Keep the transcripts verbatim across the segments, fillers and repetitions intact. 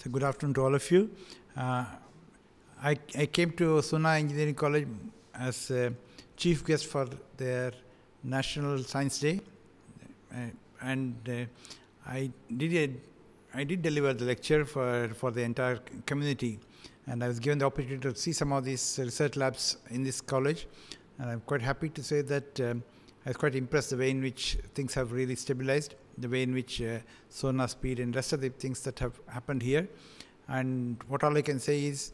So good afternoon to all of you. Uh, I, I came to Sona Engineering College as a chief guest for their National Science Day, uh, and uh, I did a, I did deliver the lecture for for the entire community, and I was given the opportunity to see some of these research labs in this college, and I'm quite happy to say that um, I was quite impressed the way in which things have really stabilized, the way in which uh, Sona Speed and rest of the things that have happened here. And what all I can say is,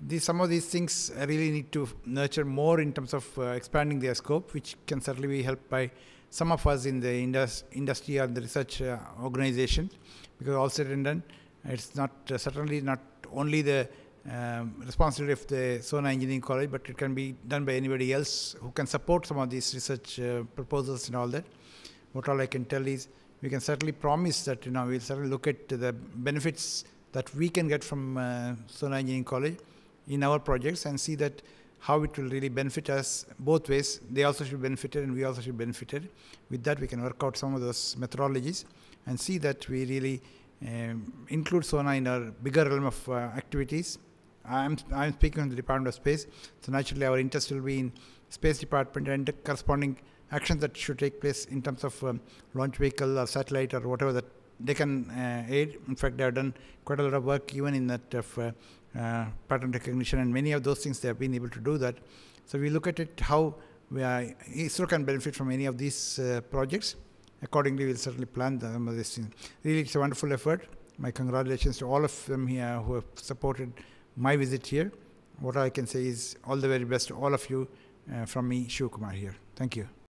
these, some of these things really need to nurture more in terms of uh, expanding their scope, which can certainly be helped by some of us in the indus industry or the research uh, organization, because all said and done, it's not uh, certainly not only the um, responsibility of the Sona Engineering College, but it can be done by anybody else who can support some of these research uh, proposals and all that. What all I can tell is, we can certainly promise that you know we'll certainly look at the benefits that we can get from uh, Sona Engineering College in our projects and see that how it will really benefit us both ways. They also should benefit it and we also should benefit it. With that, we can work out some of those methodologies and see that we really um, include Sona in our bigger realm of uh, activities. I'm, I'm speaking on the Department of Space, so naturally our interest will be in Space Department and the corresponding actions that should take place in terms of um, launch vehicle or satellite or whatever that they can uh, aid. In fact, they have done quite a lot of work even in that of uh, uh, pattern recognition, and many of those things they have been able to do that. So we look at it how we are, ISRO can benefit from any of these uh, projects. Accordingly, we'll certainly plan some of these things. Really, it's a wonderful effort. My congratulations to all of them here who have supported my visit here. What I can say is all the very best to all of you uh, from me, Shivakumar here. Thank you.